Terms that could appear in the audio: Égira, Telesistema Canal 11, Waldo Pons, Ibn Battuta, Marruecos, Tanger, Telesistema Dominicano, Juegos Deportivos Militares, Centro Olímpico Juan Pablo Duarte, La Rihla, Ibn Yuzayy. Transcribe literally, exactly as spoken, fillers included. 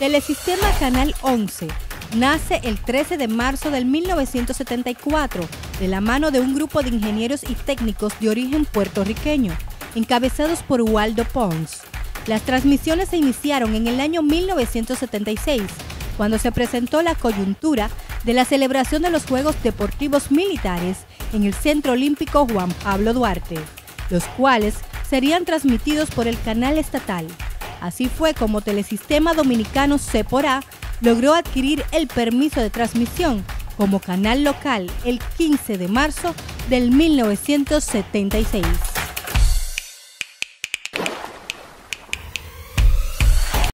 Telesistema Canal once nace el trece de marzo del mil novecientos setenta y cuatro de la mano de un grupo de ingenieros y técnicos de origen puertorriqueño, encabezados por Waldo Pons. Las transmisiones se iniciaron en el año mil novecientos setenta y seis, cuando se presentó la coyuntura de la celebración de los Juegos Deportivos Militares en el Centro Olímpico Juan Pablo Duarte, los cuales serían transmitidos por el canal estatal. Así fue como Telesistema Dominicano (C por A) logró adquirir el permiso de transmisión como canal local el quince de marzo del mil novecientos setenta y seis.